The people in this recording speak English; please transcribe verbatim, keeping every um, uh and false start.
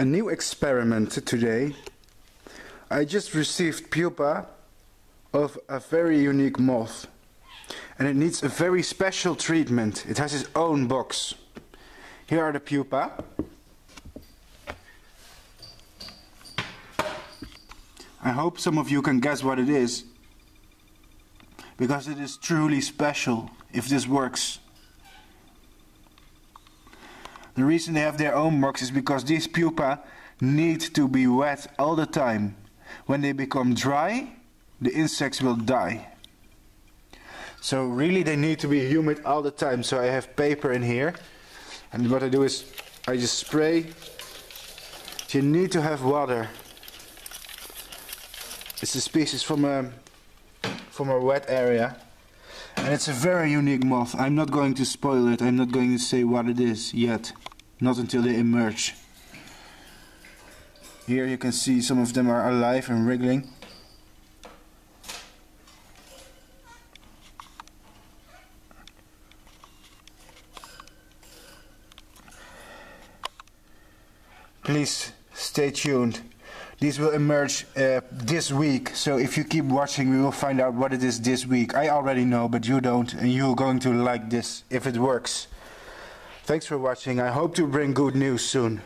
A new experiment today. I just received pupa of a very unique moth, and it needs a very special treatment. It has its own box. Here are the pupa. I hope some of you can guess what it is, because it is truly special if this works. The reason they have their own box is because these pupa need to be wet all the time. When they become dry, the insects will die. So really they need to be humid all the time. So I have paper in here, and what I do is I just spray. You need to have water. It's a species from a from a wet area, and it's a very unique moth. I'm not going to spoil it. I'm not going to say what it is yet, not until they emerge. Here you can see some of them are alive and wriggling. Please stay tuned. These will emerge uh, this week, so if you keep watching, we will find out what it is this week. I already know, but you don't, and you're going to like this if it works. Thanks for watching. I hope to bring good news soon.